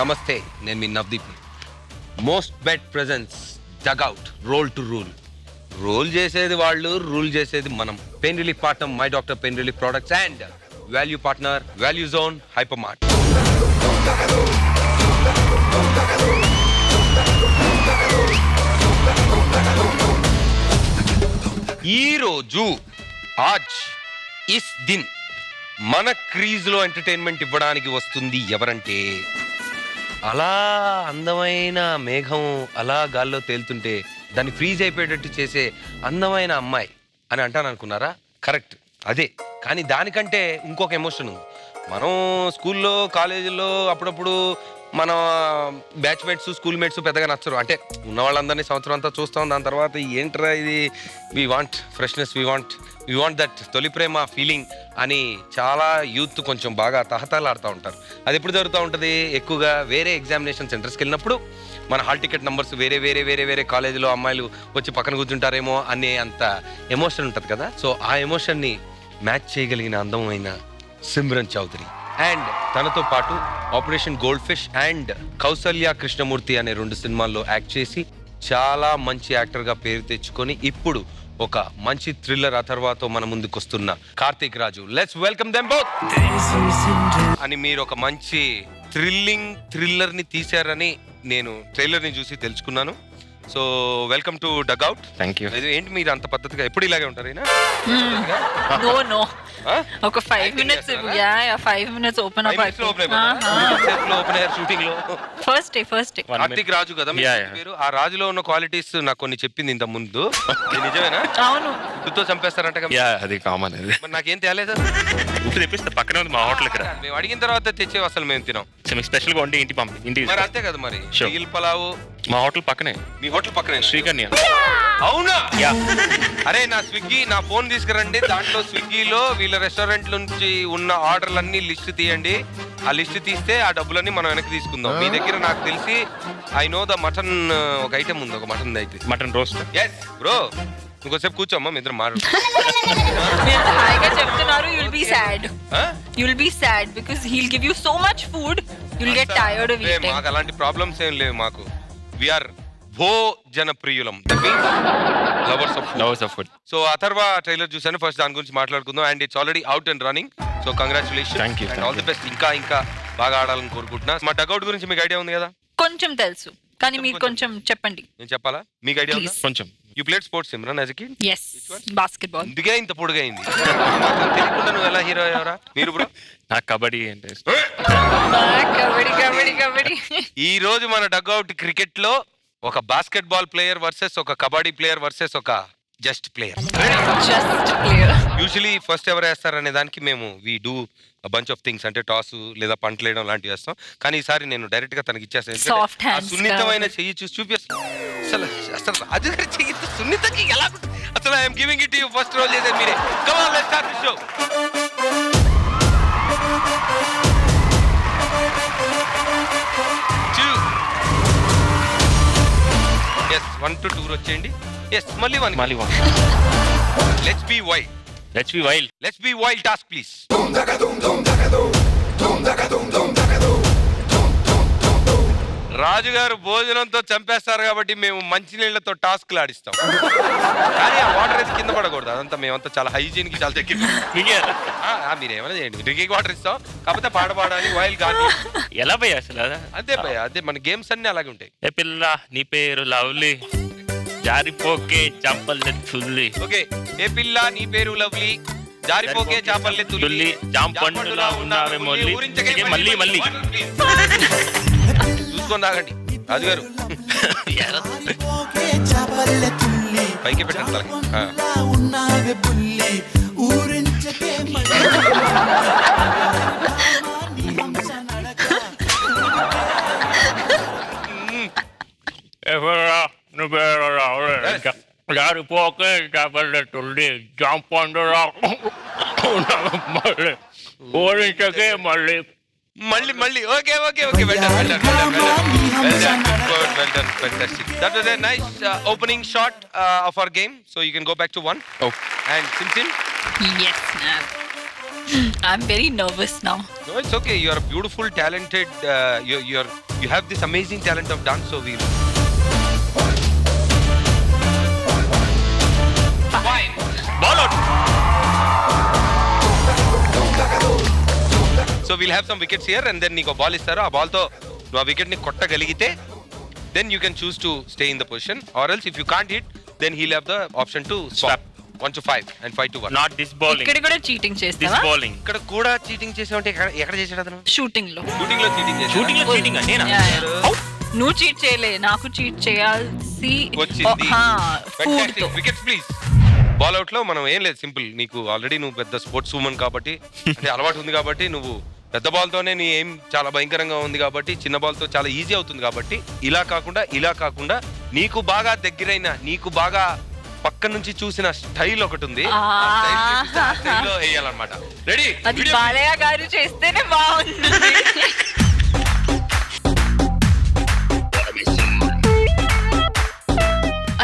నమస్తే, నేను మీ Navdeep. Mostbet presents dugout roll to rule. Roll చేసేది వాళ్ళు, రూల్ చేసేది మనం. Pain relief partner my doctor pain relief products and value partner value zone hypermart. ఈరోజు ఆజ్ ఇస్ దిన్ మన క్రీజ్లో ఎంటర్టైన్మెంట్ ఇవ్వడానికి వస్తుంది ఎవరంటే, అలా అందమైన మేఘం అలా గాల్లో తేలుతుంటే దాన్ని ఫ్రీజ్ అయిపోయేటట్టు చేసే అందమైన అమ్మాయి అని అంటాను అనుకున్నారా? కరెక్ట్, అదే. కానీ దానికంటే ఇంకొక ఎమోషన్ ఉంది. మనం స్కూల్లో కాలేజీలో అప్పుడప్పుడు మన బ్యాచ్మేట్స్ స్కూల్మేట్స్ పెద్దగా నచ్చరు. అంటే ఉన్న వాళ్ళందరినీ సంవత్సరం అంతా చూస్తాం, దాని తర్వాత ఏంట్రా ఇది, we want freshness, we want that Tholi Prema feeling అని చాలా యూత్ కొంచెం బాగా తహతలాడుతూ ఉంటారు. అది ఎప్పుడు జరుగుతూ ఉంటుంది? ఎక్కువగా వేరే ఎగ్జామినేషన్ సెంటర్స్కి వెళ్ళినప్పుడు మన హాల్ టికెట్ నెంబర్స్ వేరే వేరే వేరే వేరే కాలేజీలో అమ్మాయిలు వచ్చి పక్కన కూర్చుంటారేమో అనే అంత ఎమోషన్ ఉంటుంది కదా. సో ఆ ఎమోషన్ని మ్యాచ్ చేయగలిగిన అందమైన సిమ్రన్ చౌదరి అండ్ తనతో పాటు operation gold fish and Kousalya Krishnamurthy అనే రెండు సినిమాల్లో యాక్ట్ చేసి చాలా మంచి యాక్టర్గా పేరు తెచ్చుకొని ఇప్పుడు ఒక మంచి థ్రిల్లర్ అథర్వాతో మన ముందుకు వస్తున్న Karthik Raju. Let's welcome them both. అని మీరు ఒక మంచి థ్రిల్లర్ని తీశారని నేను ట్రైలర్ని చూసి తెలుసుకున్నాను. So welcome to dugout. Thank you. ఏంటి మీరు అంత పద్ధతిగా ఎప్పుడు ఇలాగే ఉంటారు? ఒక 5 minutes యా 5 minutes ఓపెన్ అప్ అయిపో ఓపెన్ ఎయిర్ షూటింగ్ లో ఫస్ట్ డే కార్తిక్ రాజు కదా మీరు. ఆ రాజులో ఉన్న క్వాలిటీస్ నాకు కొన్ని చెప్పింది ఇంత ముందు. నిజమేనా? అవును. గుర్తో చంపేస్తారంట కదా. యా, అది కామన్. అది నాకేం తెలియలేదు. ఇప్పుడు తెప్పిస్తా, పక్కనే ఉంది మా హోటల్ ఇక్కడ. మేము అడిగిన తర్వాత తెచ్చేవి అసలు మేము తినాం. స్పెషల్ గా వండి ఇంటి పంపి ఇంటి. మరి అంతే కదా మరి. షీల్ పలావు మా హోటల్ పక్కనే. మీ హోటల్ పక్కనే శ్రీకన్య? అవునా? అరే నా స్విగ్గీ, నా ఫోన్ తీసుకురండి, దాంట్లో స్విగ్గీలో వీళ్ళ రెస్టారెంట్ నుంచి ఉన్న ఆర్డర్లన్నీ లిస్ట్ తీయండి. ఆ లిస్ట్ తీస్తే ఆ డబ్బులన్నీ మనం వెనక్కి తీసుకుందాం. మీ దగ్గర నాకు తెలిసి ఐ నో ద మటన్ ఒక ఐటమ్ ఉంది, ఒక మటన్ అయితే మటన్ రోస్టర్. ఎస్ బ్రో, ఇంకోసేపు కూర్చోమ్మా, మీ ఇద్దరు మారు. మాకు అలాంటి ప్రాబ్లమ్స్ ఏం లేవు. మాకు we are భోజన ప్రియులం. That means lovers of food. So Atharva trailer చూసాను ఫస్ట్, దాని గురించి మాట్లాడుకుందాం. And it's already out and running. So congratulations and all the best. ఇంకా బాగా ఆడాలని కోరుకుంటున్నా. మా డగౌట్ గురించి మీకు ఐడియా ఉంది కదా? కొంచెం తెలుసు, కానీ మీరు కొంచెం చెప్పండి. నేను చెప్పాలా? మీకు ఐడియా ఉందా? కొంచెం. You played sports, Simran, as a kid? Yes. Which one? Basketball. Diga inta podugayindi. Telukundanu ela hero evara? Meeru bro? Na kabaddi ante. Kabaddi. Ee roju mana dugout cricket lo oka basketball player versus oka kabaddi player versus oka just player. Usually first ever estarane daniki memu we do a bunch of things, ante toss ledha punt ledam lanti chestam. Kaani ee sari nenu direct ga taniki ichchesa. Sunnitamaina cheyi chusi chupestha. Asala adhari cheyi sunnitaki ela asala I am giving it to you first roll chese mere. Come on, let's start the show. Two. Yes, 1 to 2 rochendi. Yes, Maliwan. Let's be wild. Let's be wild task, please. రాజు గారు భోజనంతో చంపేస్తారు కాబట్టి మేము మంచినీళ్లతో టాస్క్లు ఆడిస్తాం. కానీ ఆ water అయితే కింద పడకూడదు. అదంతా మేమంతా చాలా హైజీన్కి చాలా దగ్గర. మీరేమైనా చేయండి, డ్రింకింగ్ వాటర్ ఇస్తాం. కాకపోతే పాడాలి వాయిల్ కానీ ఎలా పోయా అసలు? అదే పోయా, అదే మన గేమ్స్ అన్ని అలాగే ఉంటాయి. ఏ పిల్ల నీ పేరు లవ్లీ, జారిపోకే చాపల్లె తుల్లి. ఓకే, ఏ పిల్ల నీ పేరు లవ్లీ, జారిపోకే చాపల్లె తుల్లి, జాంపండులా ఉన్నావే మొల్లి. మళ్ళీ చూసుకొని రాగండి రాజుగారు. పైకి పెట్టండి తలకి. జారిపోకే చేపల్లె తుల్లి, జాంపండులా ఉన్నావే మొల్లి, ఊరించకే మళ్ళీ మళ్ళీ మళ్ళీ okay okay okay That was a nice opening shot of our game. So you can go back to one. Oh. And Simran? Yes, ma'am. I'm very nervous now. No, it's okay. You are a beautiful, talented. You have this amazing talent of dance. So we'll. Fine. Ball out. So we'll have some wickets here, and then Nico ball is there. Ball to no wicket ni kotta galigite. Then you can choose to stay in the position, or else if you can't hit, then he'll have the option to swap. 1 to 5 and 5 to 1. Not this bowling. Ikkada kuda cheating chestava. This bowling. Ikkada kuda cheating chese unte ekkada chesadu adanu. Shooting lo. Shooting lo cheating chese. Shooting lo cheating ante na. How? No cheat cheyale. Naaku cheat cheyalsi. Ha. Fantastic. Wickets please. Ball out lo manam em led simple. Niku already nu pedda sports woman kabatti ante alavaatu undi kabatti nuvu పెద్ద బాల్తోనే నీ ఏం చాలా భయంకరంగా ఉంది కాబట్టి చిన్న బాల్తో చాలా ఈజీ అవుతుంది కాబట్టి ఇలా కాకుండా నీకు బాగా దగ్గరైన నీకు బాగా పక్క నుంచి చూసిన స్టైల్ ఒకటి ఉంది ఆ స్టైల్లో వేయాలన్నమాట రెడీ అది బాలయ్య గారు చేస్తేనే బాగుంటుంది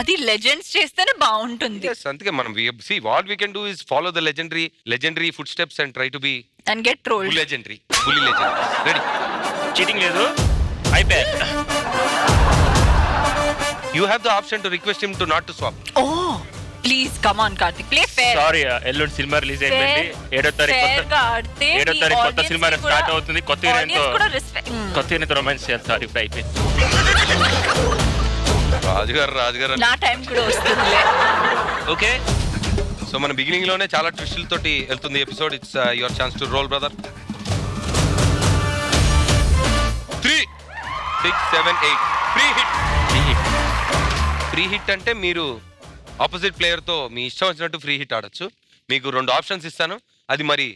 అది లెజెండ్స్ చేస్తేనే బాగుంటుంది అందుకే మనం see what we can do is follow the legendary footsteps and try to be and get trolled bully legendary ready cheating ledu iPad you have the option to request him to not to swap oh please come on Kartik play fair sorry ellodu cinema release ayindi 7th tarikh 7th cinema start avutundi kothirento romance sorry play iPad rajgar na time kuda ostundile okay So, man, beginning lone chala twistle toti eltundi episode. It's your chance to roll, brother. 3, 6, 7, 8. Free hit ante meeru opposite player to mee ishtam vachinattu free hit aadachchu. Meeku rendu options istanu. Adi mari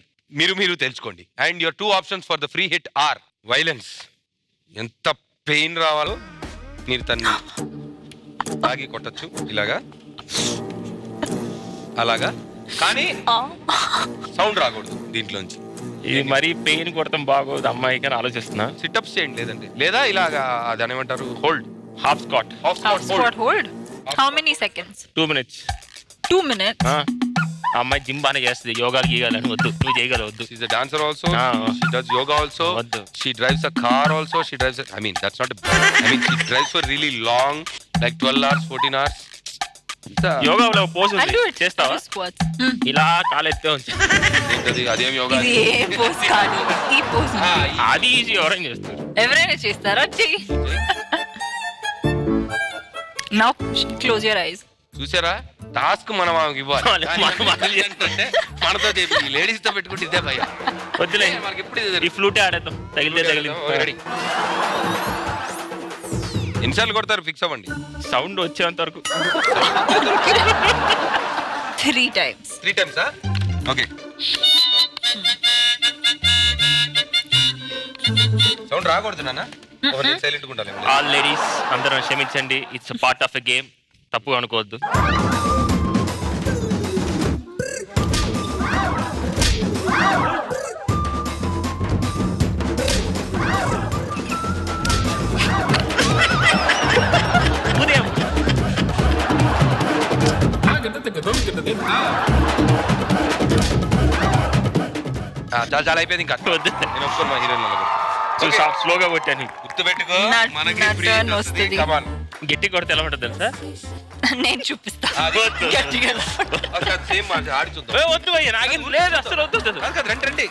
meeru telusukondi. And your two options for the free hit are violence. Enta pain raavalo meeru tanni aagi kottachchu ilaga. అలాగా కానీ sound రాకూడదు దీంట్లోంచి ఇది మరీ pain కొడతాం బాగోదు అమ్మాయికి అని ఆలోచిస్తున్నా సిట్అప్స్ చేయండి లేదండి లేదా ఇలాగా అది అనేమంటారు hold half squat hold how many seconds 2 minutes అమ్మాయి జిమ్ బానే చేస్తుంది యోగా గీయాలని వద్దు నువ్వు చేయగలవద్దు she is a dancer also she does yoga also she drives a car also she drives I mean that's not I mean she drives for really long like 12 hours 14 hours yoga pose చేస్తావా ఇలా కాలెత్తే ఉంటుంది అదేం యోగా అది ఈజీ ఎవరైనా చేస్తారు ఎవరైనా చేస్తారా close your eyes చూసారా టాస్క్ మనం ఇవ్వాలి మనతో చెప్పి లేడీస్ తో పెట్టుకుంటే ఇదే భయ వద్దులే ఈ ఫ్లూటే ఆడేద్దాం తగిలితే ఇన్షాల్ కొడతారు ఫిక్స్ అవ్వండి సౌండ్ వచ్చేంత వరకు 3 times ఆ ఓకే సౌండ్ రాకూడదు నాన్న ఒకటి సైలెంట్ గా ఉండాలి ఆల్ లేడీస్ అందరూ క్షమించండి it's part of a game తప్పు అనుకోవద్దు చాలా అయిపోయింది ఇంకా నేను ఒప్పుకోను మా హీరోయిన్ చూసా స్లోగా కొట్టాను గుర్తుపెట్టుకో మనకి ప్రియన్ వస్తుంది కమాన్ గట్టి కొడితే ఎలా ఉంటుంది తెలుసా నేను చూపిస్తా గట్టిగా అక్కడ సేమ్ మార్చి ఆడి చూద్దాం ఏ వద్దు భయ్యా నాకేం లేదు అసలు వద్దు నాకు రండి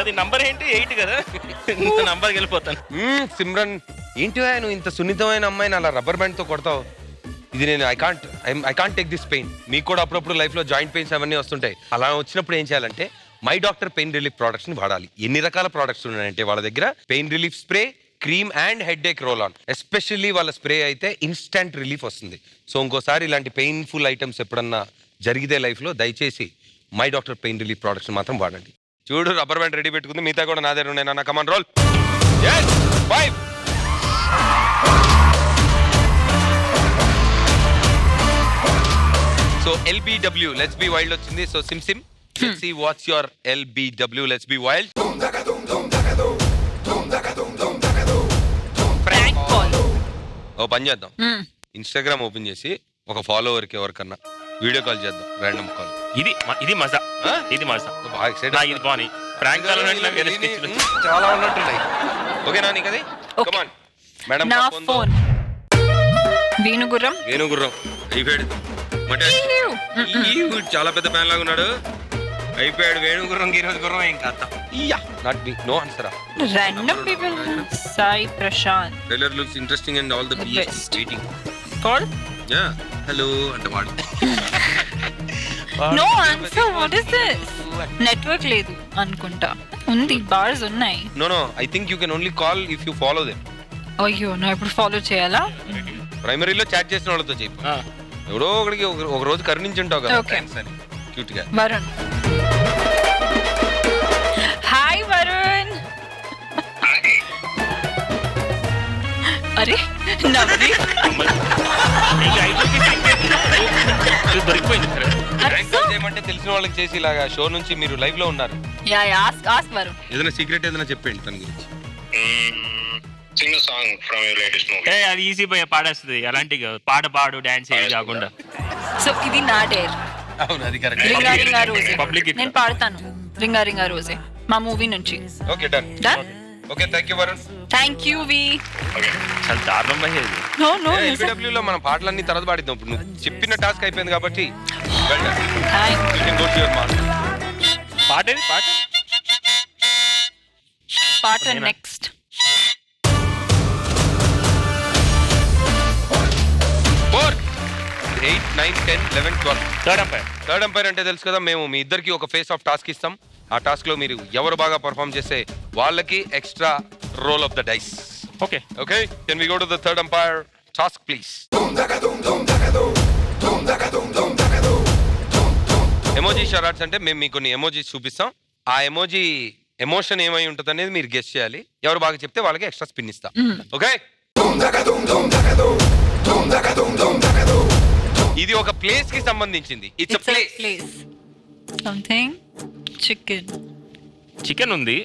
అది నంబర్ ఏంటి 8 కదా ఇంత నంబర్కి వెళ్ళిపోతాను సిమ్రన్ ఏంటి నువ్వు ఇంత సున్నితమైన అమ్మాయిని అలా రబ్బర్ బ్యాండ్ తో కొడతావు ఇది నేను I can't take this pain మీకు కూడా అప్పుడప్పుడు లైఫ్లో జాయింట్ పెయిన్స్ అవన్నీ వస్తుంటాయి అలా వచ్చినప్పుడు ఏం చేయాలంటే మై డాక్టర్ పెయిన్ రిలీఫ్ ప్రోడక్ట్స్ని వాడాలి ఎన్ని రకాల ప్రోడక్ట్స్ ఉన్నాయంటే వాళ్ళ దగ్గర pain relief spray cream and head Ek roll on especially వాళ్ళ స్ప్రే అయితే ఇన్స్టెంట్ రిలీఫ్ వస్తుంది సో ఇంకోసారి ఇలాంటి పెయిన్ఫుల్ ఐటమ్స్ ఎప్పుడన్నా జరిగితే లైఫ్లో దయచేసి మై డాక్టర్ పెయిన్ రిలీఫ్ ప్రోడక్ట్స్ని మాత్రం వాడండి చూడు రబ్బర్ బ్యాండ్ రెడీ పెట్టుకుంది మిగతా కూడా నా దగ్గర ఉన్నాయి నాన్న come on roll 5 So LBW, let's be wild ochindi. So Sim Sim, let's see what's your LBW. Let's be wild. Prank call. Oh, panjadam. Instagram open chesi oka follower ki evarkanna video call cheddam. Random call. Idi maza. Idi maza. So, ba excited. Na idi bani. prank okay, Nani, come on. Madam, na phone. Venuguram. Venuguram. iPad. Not me. No answer. Random people. Sai Prashant. Trailer looks interesting and all the best. Waiting. Call? Yeah. Hello. No answer. What is this? Network ledu anukunta. Undi bars unnai. No. I think you can only call if you follow them. Oh, you know, I would follow cheyala. Primary lo chat chesina allatho cheypa. Evado okadiki oka roju karuninchuntav kada. Okay. Cute ga. Varun. Hi Varun. Are Navdeep. Yeah, ask Varun. Edana secret edana cheppandi tanu gurinchi. Sing a song from your latest movie. Hey, that's easy. I paadu, dance. So, this is not air. Ringa Rose. I paadu. Ringa Rose. My movie. Okay, done. Done? Okay, thank you, Varun. Thank you, V. Okay. No. LPW, we have to do the task. Well done. Thanks. You can go to your mom. Part next. Fourth, 8, 9, 10, 11, 12. Third umpire. Third umpire ante telusu kada memu mee iddarki oka face off task istam. Aa task lo meeru evaru baaga perform chese vallaki extra roll of the dice. Okay. Okay. Can we go to the third umpire task please? Emoji charades ante memu meeku konni emojis chupistam. Aa emoji emotion emai untadi anedi meeru guess cheyali. Evaru baaga chepte vallaki extra spin istam. Okay? This is a place. It's a place. Something. Chicken. Chicken undi.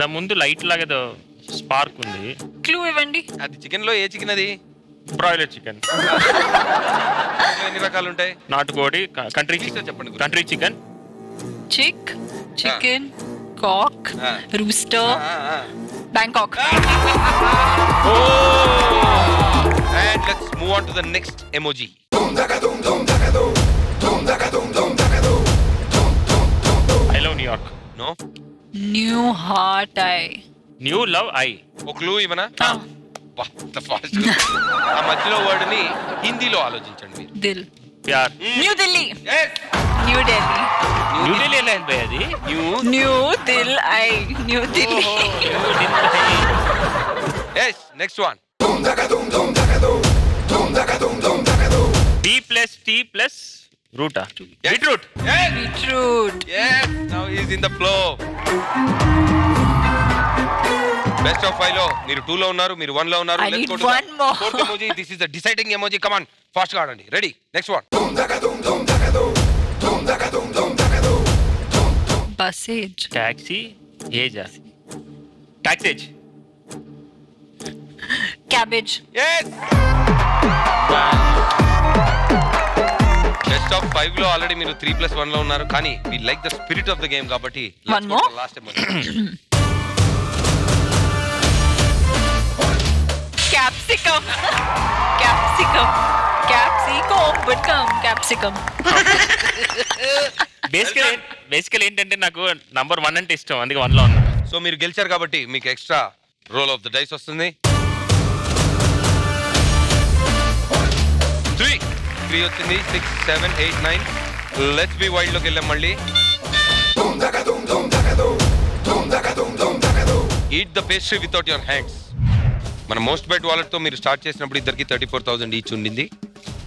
The mundu light laga the spark undi. Clue evandi. Adi chicken lo ye chicken adi? Broiler chicken. Any rakalu untai? Natukodi country chicken. Country chicken. Chick. Chicken. Cock. Rooster. Bangkok. Oh! And let's move on to the next emoji. I love New York. No? New heart I. New love I. Oh, clue ivana? What the first clue? Amajlo word ni Hindi lo alochinchandu. Dil. Pyar. New Delhi. Yes. New Delhi. New Delhi ela enti adi? New Dil I. New Delhi. Yes, next one. B plus T plus Ruta. Yes. Beetroot. Yes. Beetroot. Yes. Now he is in the flow. Best of Philo. You are 2 low, you are 1 low. I need one more. Fourth emoji. This is the deciding emoji. Come on. Fast card. Ready. Next one. Bussage. Taxi. Yeja. Taxage. Cabbage. Yes. Best of 5 lo already meeru 3 plus 1 lo unnaru kani we like the spirit of the game kabatti one more last time capsicum capsicum capsicum but come capsicum basically entante naku number 1 ante ishtam andike 1 lo unnaru so meeru gelichar kabatti meeku extra roll of the dice vastundi 3 వచ్చింది 6 7 8 9 let's be wild లోకి వెళ్ళాం మళ్ళీ eat the pastry without your hands మన Mostbet wallet తో మీరు start చేసినప్పుడు ఇద్దరికి 34,000 each ఉండింది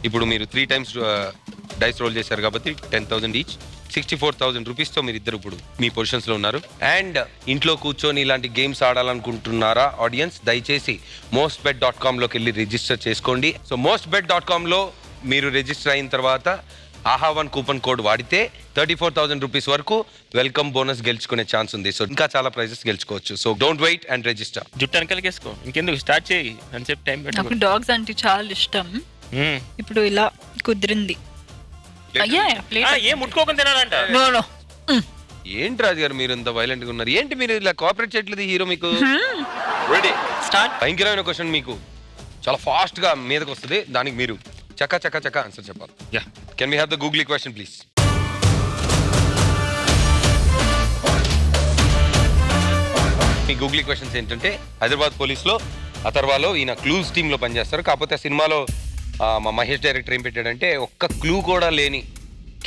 ఇప్పుడు మీరు 3 టైమ్స్ డైస్ రోల్ చేశారు కాబట్టి 10,000 ఈచ్ 64,000 రూపీస్ తో మీరు ఇద్దరు ఇప్పుడు మీ పొజిషన్స్ లో ఉన్నారు అండ్ ఇంట్లో కూర్చొని ఇలాంటి గేమ్స్ ఆడాలనుకుంటున్నారా ఆడియన్స్ దయచేసి mostbet.com లోకి వెళ్ళి రిజిస్టర్ చేసుకోండి సో mostbet.com లో మీరు రిజిస్టర్ అయిన తర్వాత ఆహావన్ కూపన్ కోడ్ వాడితే 34,000 రూపీస్ వరకు వెల్కమ్ బోనస్ గెలుచుకునే ఛాన్స్ ఉంది సో ఇంకా చాలా ప్రైజెస్ గెలుచుకోవచ్చు so don't wait and register జుట్టు అనకలికేసుకో ఇంకెందుకు స్టార్ట్ చేయి అని చెప్పి టైం పెట్టు నాకు డాగ్స్ అంటే చాలా ఇష్టం ఇప్పుడు ఇలా కుదిరింది అయ్యా ప్లేట్ ఏ ముట్టుకోకుండా తినాలంట నో ఏంటి రాజు గారు మీరు ఇంత వైలెంట్ గా ఉన్నారు? ఏంటి మీరు ఇలా కోఆపరేట్ చేయట్లేదు హీరో మీకు? Ready start. భయంకరమైన క్వశ్చన్ మీకు చాలా ఫాస్ట్ గా మీదకి వస్తుంది, దానికి మీరు చక్క చక్క చక్క ఆన్సర్ చెప్పాలి. Yeah, can we have the Google question please? మీ గూగుల్ క్వశ్చన్స్ ఏంటంటే హైదరాబాద్ పోలీసులో అథర్వాలో ఈయన క్లూస్ టీంలో పనిచేస్తారు. కాకపోతే ఆ సినిమాలో మా మహేష్ డైరెక్టర్ ఏం పెట్టాడంటే ఒక్క క్లూ కూడా లేని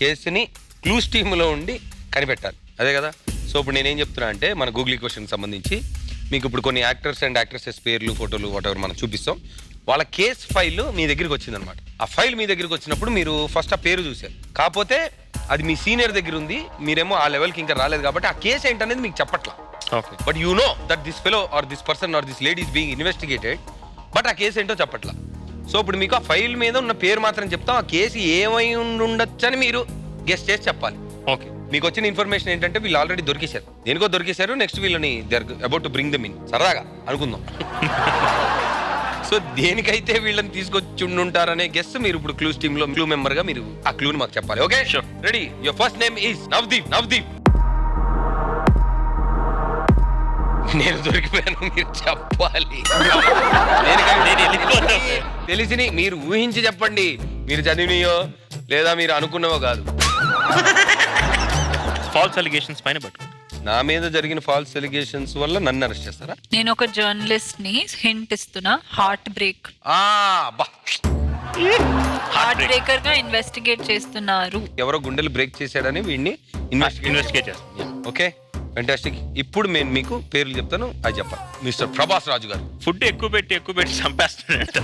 కేసుని క్లూస్ టీంలో ఉండి కనిపెట్టాలి, అదే కదా? సో ఇప్పుడు నేనేం చెప్తున్నా అంటే మన గూగుల్ క్వశ్చన్కి సంబంధించి మీకు ఇప్పుడు కొన్ని యాక్టర్స్ అండ్ యాక్ట్రెసెస్ పేర్లు, ఫోటోలు, వాట్ ఎవర్ మనం చూపిస్తాం. వాళ్ళ కేసు ఫైల్ మీ దగ్గరికి వచ్చిందనమాట. ఆ ఫైల్ మీ దగ్గరికి వచ్చినప్పుడు మీరు ఫస్ట్ ఆ పేరు చూశారు, కాకపోతే అది మీ సీనియర్ దగ్గర ఉంది, మీరేమో ఆ లెవెల్కి ఇంకా రాలేదు కాబట్టి ఆ కేసు ఏంటనేది మీకు చెప్పట్లా. Okay. But you know that this fellow or this person or this lady is being investigated, but ఆ కేసు ఏంటో చెప్పట్లా. సో ఇప్పుడు మీకు ఆ ఫైల్ మీద ఉన్న పేరు మాత్రం చెప్తాం, ఆ కేసు ఏమై ఉండొచ్చని మీరు గెస్ట్ చేసి చెప్పాలి. ఓకే, మీకు వచ్చిన ఇన్ఫర్మేషన్ ఏంటంటే వీళ్ళు ఆల్రెడీ దొరికేశారు, దేనికో దొరికేశారు, నెక్స్ట్ వీళ్ళని they are about to bring them in, సరదాగా అనుకుందాం. సో దేనికైతే వీళ్ళని తీసుకొచ్చి ఉంటారనే గెస్ట్ మీరు ఇప్పుడు క్లూస్ టీమ్ లో క్లూ మెంబర్ గా మీరు ఆ క్లూని మాకు చెప్పాలి. Okay, ready? Your first name is Navdeep. Navdeep, నేను దొరికిపోయాను, మీరు చెప్పాలి. తెలిసిని మీరు ఊహించి చెప్పండి, మీరు చదివినయో లేదా మీరు అనుకున్నవో కాదు. ఫాల్స్ అలిగేషన్స్ పైన పట్టు. నా మీద జరిగిన ఫాల్స్ అలిగేషన్స్ వల్ల నన్ను అరెస్ట్ చేస్తారా? నేను ఒక జర్నలిస్ట్ ని హింట్ ఇస్తున్నా, హార్ట్ బ్రేక్ హార్ట్ బ్రేకర్ గా ఇన్వెస్టిగేట్ చేస్తున్నారు. ఎవరో గుండెలు బ్రేక్ చేశాడని వీడిని ఇన్వెస్టిగేట్ చేస్తారు. Okay, fantastic. ఇప్పుడు నేను మీకు పేర్లు చెప్తాను, అది చెప్పాలి. మిస్టర్ ప్రభాస్ రాజు గారు. ఫుడ్ ఎక్కువ పెట్టి చంపేస్తాడు.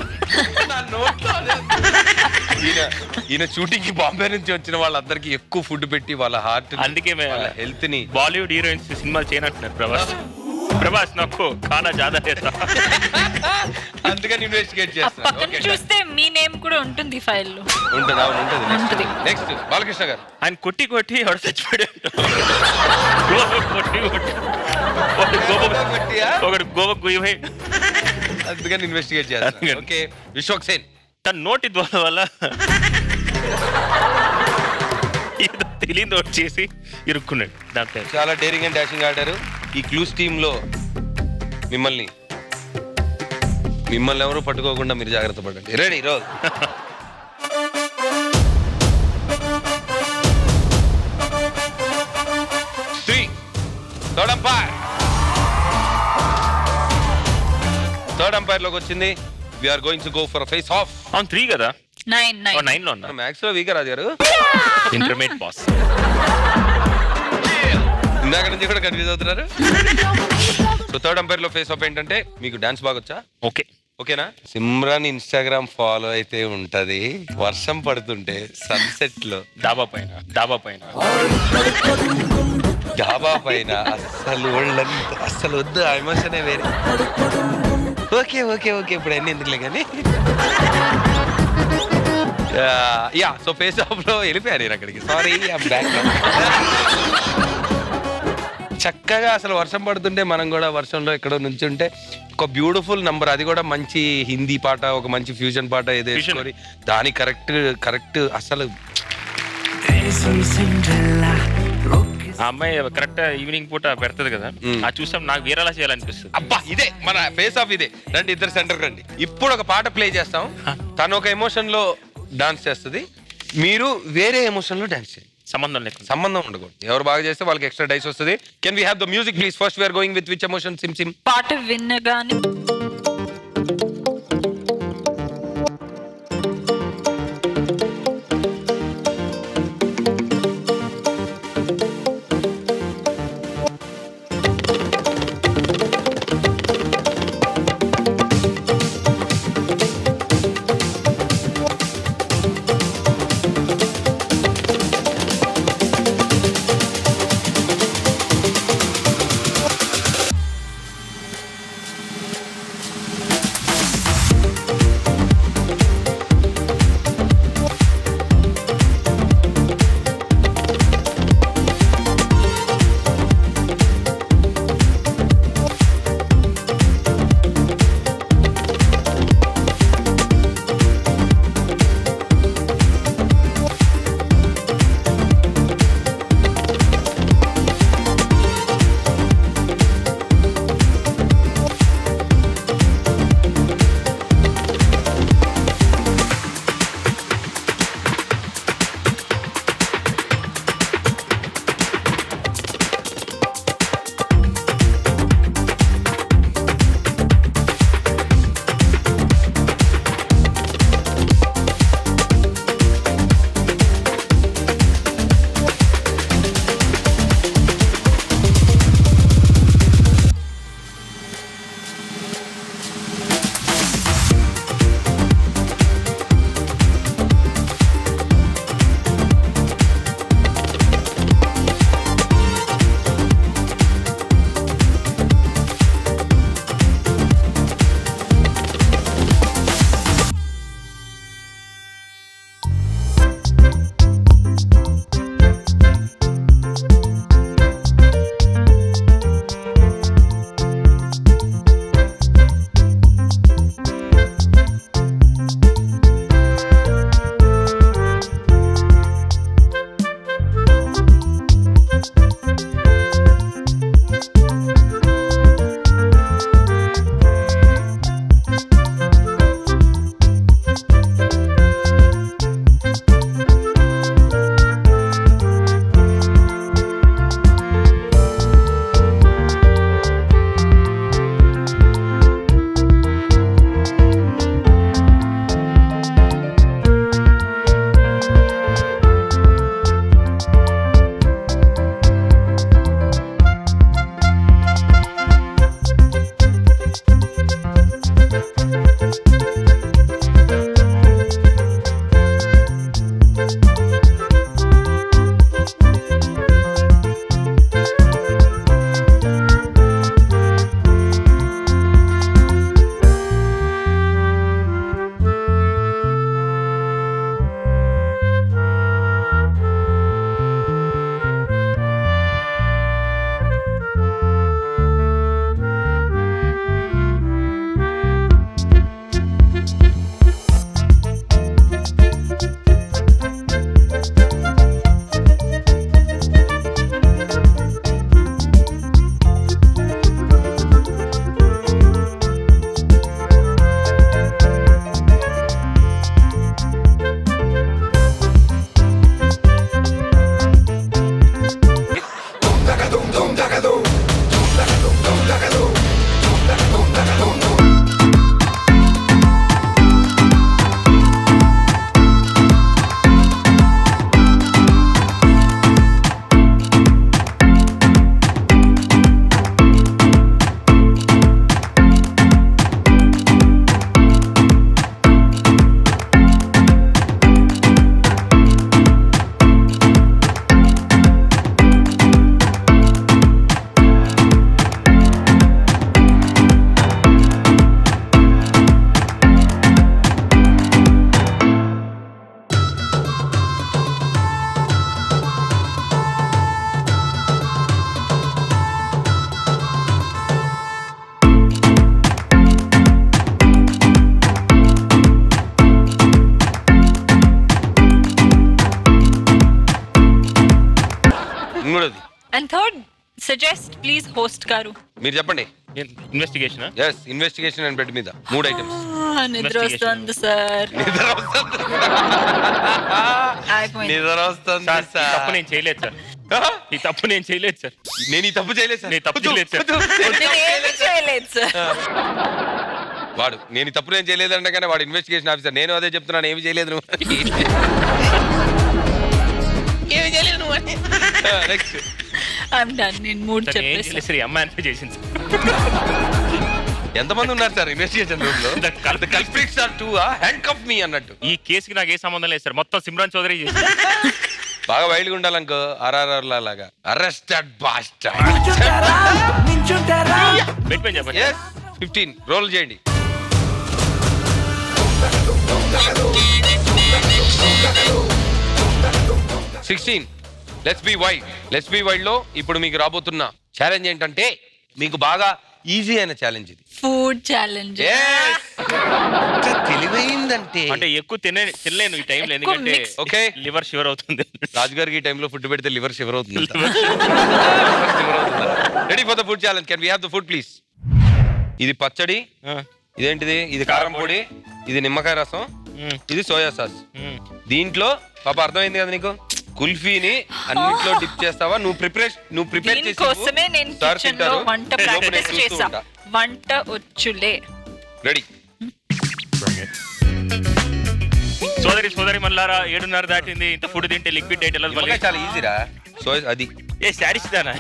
ఈయన షూటింగ్ కి బాంబే నుంచి వచ్చిన వాళ్ళందరికీ ఎక్కువ ఫుడ్ పెట్టి వాళ్ళ హార్ట్, అందుకే హెల్త్ ని బాలీవుడ్ హీరోయిన్స్ సినిమాలు చేయనంటున్నారు. ప్రభాస్ నాకు కానా జాదా చేస్తా, అందుకని ఇన్వెస్టిగేట్ చేస్తాను. చూస్తే మీ నేమ్ కూడా ఉంటుంది ఫైల్ లో. ఉంటుంది, అవును ఉంటుంది. నెక్స్ట్ బాలకృష్ణ గారు. ఆయన కొట్టి ఎవరు చచ్చిపోయాడు? అందుకని ఇన్వెస్టిగేట్ చేస్తాను. ఓకే, విశ్వక్ సేన్. తన నోటి ద్వారా వల్ల తెలియదు చేసి ఇరుక్కున్నాడు. దాంట్లో చాలా డేరింగ్ అండ్ డాషింగ్ ఆడారు. ఈ క్లూస్ టీంలో మిమ్మల్ని ఎవరు పట్టుకోకుండా మీరు జాగ్రత్త పడండి. రెడీ? రో. థర్డ్ అంపైర్ లోకి వచ్చింది. We are going to go for face off on 3 కదా? 9 లో ఉన్నా మ్యాక్స్ లో వీక్ రాజు గారు. Intermediate pass. ఇందాక నుంచి కూడా కన్ఫ్యూజ్ అవుతున్నారు. సో థర్డ్ అంపైర్ లో ఫేస్ ఆఫ్ ఏంటంటే మీకు డాన్స్ బాగొచ్చా? ఓకే, ఓకేనా? సిమ్రాన్ ఇన్స్టాగ్రామ్ ఫాలో అయితే ఉంటది, వర్షం పడుతుంటే సన్సెట్ లో డాబా పైన అస్సలు అస్సలు వద్దు, ఆ ఎమోషనే వేరే. ఓకే ఓకే ఓకే, ఇప్పుడు అన్ని ఎందుకులే కానీ. యా, సో ఫేస్ ఆఫ్ లో వెళ్ళిపోయారు నేను అక్కడికి. Sorry, back. చక్కగా అసలు వర్షం పడుతుంటే మనం కూడా వర్షంలో ఎక్కడో నుంచుంటే ఒక బ్యూటిఫుల్ నంబర్, అది కూడా మంచి హిందీ పాట, ఒక మంచి ఫ్యూజన్ పాట ఏదో వేసుకొని దాని కరెక్ట్ అసలు ఆ అమ్మాయి కరెక్ట్ ఈవినింగ్ పూట పెడతది కదా, అది చూసాం. నాకు వీరలా చేయాలనిపిస్తుంది. అబ్బా, ఇదే మన ఫేస్ ఆఫ్. ఇదే రండి, ఇద్దరు సెంటర్ రండి. ఇప్పుడు ఒక పాట ప్లే చేస్తాం, తను ఒక ఎమోషన్ లో డాన్స్ చేస్తుంది, మీరు వేరే ఎమోషన్ లో డాన్స్ చేయండి. సంబంధం ఉండకూడదు. ఎవరు బాగా చేస్తే వాళ్ళకి ఎక్స్ట్రా డైస్ వస్తుంది. Can we have the music please? First we are going with which emotion? Sim sim పాట వినగానే And third, suggest please host Karu. Meer cheppandi. Investigation, huh? Yes, investigation and bed meeda. Mood items. Nidrastand sir. Nidrastand. Nidrastand sir. Sir, tappu nenu cheyaledu sir. Ee tappu nenu cheyaledu sir. Nenu ee tappu cheyaledu sir. Nenu tappu cheyaledu sir. Nenu cheyaledu sir. Vaadu nenu tappu nenu cheyaledu antagane vaadu investigation officer nenu adhe cheptunanu em cheyaledu nu. Em cheyaledu nu. Next. I'm done in mood chapters. Sir, amma investigation. ఎంత మంది ఉన్నారు sir investigation room లో? The culprits are 2 ఆ హ్యాండ్కఫ్ మీ అన్నట్టు. ఈ కేసుకి నాకు ఏ సంబంధం లేదు సార్, మొత్తం సిమ్రాన్ చౌదరి చేశారు. బాగా వైల్డ్ గా ఉండాలి అంకో ఆర్ఆర్ఆర్ లాగా. Arrested bastard. నించుంటారా? బెట్ పే చెప్పండి. yes 15 రోల్ చేయండి. లెట్స్ బి వైల్డ్ లో ఇప్పుడు మీకు రాబోతున్న ఛాలెంజ్ ఏంటంటే మీకు బాగా ఈజీ అయిన ఛాలెంజ్ ఇది. Food challenge. yes తెలివైందంటే అంటే ఎక్కువ తినలేను ఈ టైం లో, ఎందుకంటే ఓకే లివర్ షివర్ అవుతుంది. రాజు గారికి ఈ టైం లో ఫుడ్ పెడితే లివర్ షివర్ అవుతుంది. Ready for the food challenge. Can we have the food please? ఇది పచ్చడి, ఇదేంటిది, ఇది కారం పొడి, ఇది నిమ్మకాయ రసం, ఇది సోయా సాస్. దీంట్లో పాప అర్థమైంది కదా నీకు, కుల్ఫీని అన్నిట్లో డిప్ చేస్తావా నువ్వు? ప్రిపేర్ సోదరి సోదరి మల్లారా 7:30 దాటింది. ఇంత ఫుడ్ తింటే లిక్విడ్ డైట్ ఎలా చాలా ఈజీరా. సో అది ఏ శారీస్ దానా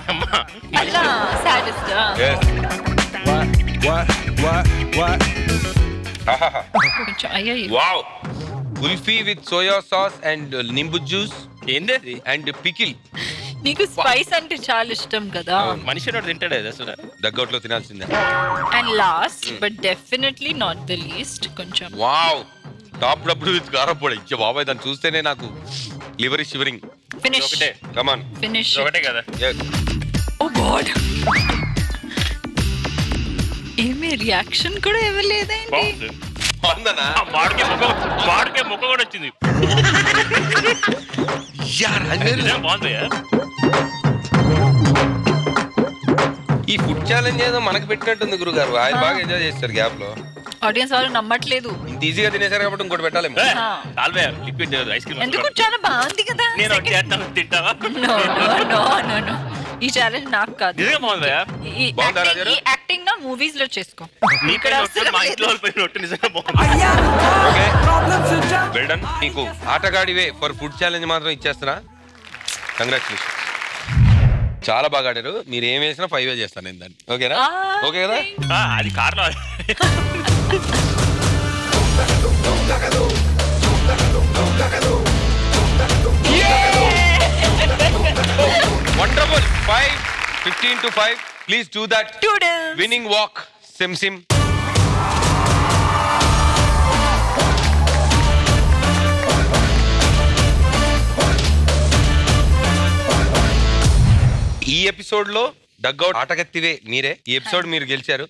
kulfi with soya sauce and nimbu juice ఏంది అండ్ పికిల్. నీకు స్పైస్ అంటే చాలా ఇష్టం కదా, మనిషి నోడు తింటాడే అసలు, దగ్గౌట్ లో తినాల్సిందే. And last but definitely not the least కొంచెం వావ్ టాప్ డబ్బులు విత్ కారపొడి. ఇచ్చే బాబాయ్ దాన్ని చూస్తేనే నాకు లివర్ షివరింగ్. ఫినిష్ ఒకటే. కమ్ ఆన్ ఫినిష్ ఒకటే కదా. ఓ గాడ్ ఏమీ రియాక్షన్ కూడా ఇవ్వలేదండి. వందనా వాడికే ముఖ కూడా వచ్చింది. ఈ ఫుడ్ ఛాలెంజ్ ఏదో మనకు పెట్టినట్టుంది గురుగారు. ఆయన బాగా ఎంజాయ్ చేస్తారు గ్యాప్ లో. ఆడియన్స్ వాళ్ళు నమ్మట్లేదు, ఇంత ఈజీగా తినేసారు కాబట్టి ఇంకోటి పెట్టాలేమో. ఎందుకు చాలా బాగుంది కదా. ఈ ఛాలెంజ్ నాకు కాదు, యాక్టింగ్ నా మూవీస్ లో చేసుకో. నీకు ఆటగాడివే ఫర్ ఫుడ్ ఛాలెంజ్ మాత్రం ఇచ్చేస్తున్నా. కంగ్రాచులేషన్, చాలా బాగా ఆడారు. మీరు ఏం వేసినా 5 చేస్తాను నేను దాన్ని. ఓకేనా? ఓకే కదా. అది కారణం. Wonderful. 15 to 5. Please do that. Toodles. Winning walk. Sim sim. ఈ ఎపిసోడ్ లో డగ్అవుట్ ఆటగత్తివే మీరే. ఈ ఎపిసోడ్ మీరు గెలిచారు.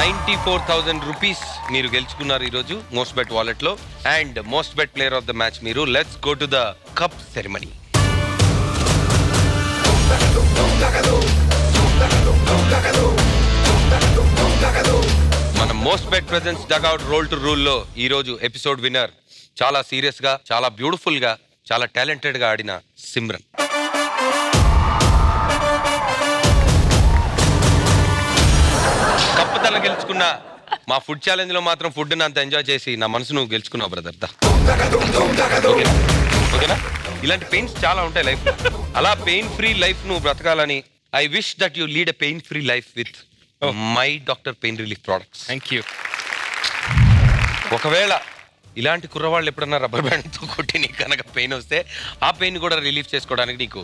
94,000 rupees మీరు గెలుచుకున్నారు ఈరోజు మోస్ట్ బెట్ వాలెట్ లో. And Mostbet player of the match మీరు. Let's go to the cup ceremony. మన Mostbet presents dugout roll to rule లో ఈ రోజు ఎపిసోడ్ విన్నర్ చాలా సీరియస్ గా, చాలా బ్యూటిఫుల్ గా, చాలా టాలెంటెడ్ గా ఆడిన సిమ్రన్. కప్పు తల గెలుచుకున్న మా ఫుడ్ ఛాలెంజ్ లో మాత్రం ఫుడ్ అంత ఎంజాయ్ చేసి నా మనసు నువ్వు గెలుచుకున్నావు బ్రదర్ దా. ఓకేనా? ఇలాంటి పెయిన్స్ చాలా ఉంటాయి లైఫ్ లో. అలా పెయిన్ ఫ్రీ లైఫ్ నువ్వు బ్రతకాలని I wish that you lead a pain free life with my doctor pain relief products. Thank you. ఒకవేళ ఇలాంటి కుర్రవాళ్ళు ఎప్పుడన్నా రబ్బర్ బ్యాండ్తో కొట్టి నీకు కనుక పెయిన్ వస్తే ఆ పెయిన్ కూడా రిలీఫ్ చేసుకోవడానికి నీకు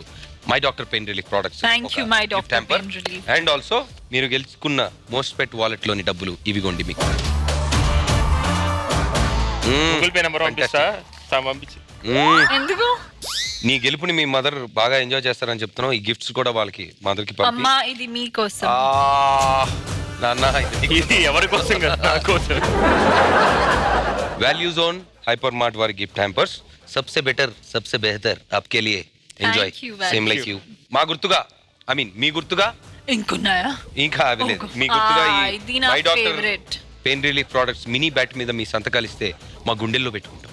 my doctor pain relief products. Thank you my doctor pain relief. And also మీరు గెలుచుకున్న మోస్ట్ బెట్ వాలెట్ లోని డబ్బులు ఇవిగోండి మీకు. గూగుల్ పే నంబర్ పంపిస్తా. పంపించి ఎందుకు నీ గెలుపుని మీ మదర్ బాగా ఎంజాయ్ చేస్తారని చెప్తున్నావు. ఈ గిఫ్ట్స్ కూడా వాళ్ళకి మదర్కి పంపి. అమ్మా ఇది మీ కోసం. నాన్న ఇది ఎవరి కోసం కదా, నా కోసం. వాల్యూ జోన్ హైపర్ మార్ట్ వారి గిఫ్ట్ హ్యాంపర్స్ సబ్సే బెటర్ సబ్సే బెహతర్ ఆప్కే లియే Enjoy. Thank you, Same like you. Ma Gurtuga. I mean, me Gurtuga. Inkunaya. Inka, me Gurtuga. My doctor. Favorite. Pain relief products. Mini bat me the me Santa Caliste. Ma Gundello Betunto.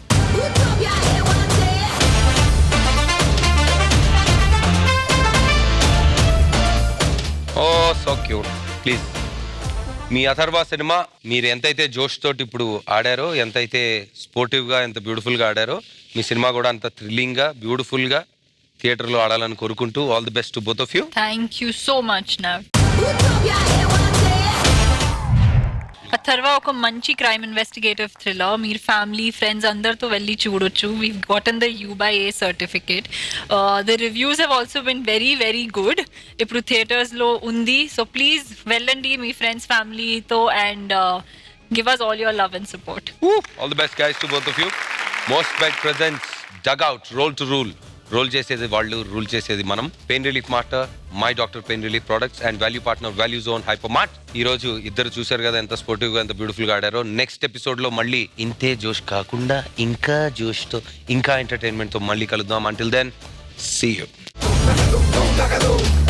Oh, so cute. Please. మీ అథర్వ సినిమా మీరు ఎంతైతే జోష్ తోటి ఇప్పుడు ఆడారో, ఎంతైతే స్పోర్టివ్గా, ఎంత బ్యూటిఫుల్గా ఆడారో, మీ సినిమా కూడా అంత థ్రిల్లింగ్గా, బ్యూటిఫుల్గా థియేటర్లో ఆడాలని కోరుకుంటూ all the best to both of you. Thank you so much. Now Atharva ఒక మంచి క్రైమ్ ఇన్వెస్టిగేటివ్ థ్రిల్లర్. మీరు ఫ్యామిలీ, ఫ్రెండ్స్ అందరితో వెళ్ళి చూడొచ్చు. We గాటన్ the UA certificate. The reviews have also been very very good. ఇప్పుడు థియేటర్స్లో ఉంది. సో ప్లీజ్ వెళ్ళండి మీ ఫ్రెండ్స్, ఫ్యామిలీతో, and give us all your love and support. All the best guys to both of you. Mostbet presents dugout, roll to rule. Roll చేసేది వాళ్ళు, rule చేసేది మనం. Pain relief master, my doctor pain relief products and value partner value zone hypermart. ఈ రోజు ఇద్దరు చూశారు కదా ఎంత స్పోర్టివ్గా, ఎంత బ్యూటిఫుల్గా ఆడారో. నెక్స్ట్ ఎపిసోడ్లో మళ్ళీ ఇంతే జోష్ కాకుండా ఇంకా జోష్తో, ఇంకా ఎంటర్టైన్మెంట్తో మళ్ళీ కలుద్దాం. Until then, see you.